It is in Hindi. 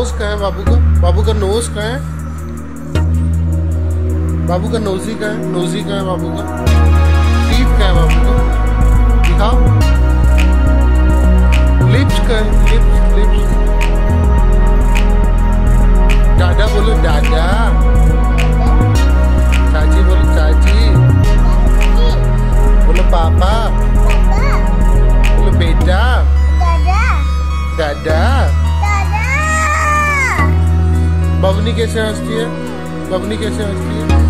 नोज कहाँ है बाबू का? बाबू का नोज कहाँ है? बाबू का नोजी कहाँ है? नोजी कहाँ है बाबू का? टीथ कहाँ है बाबू का? दिखाओ। लिप्स कहाँ है? Lips lips. दादा बोलो दादा। चाची बोलो चाची। बोलो पापा। बोलो बेटा। दादा। बबनी कैसे हंसती है? बबनी कैसे हंसती है?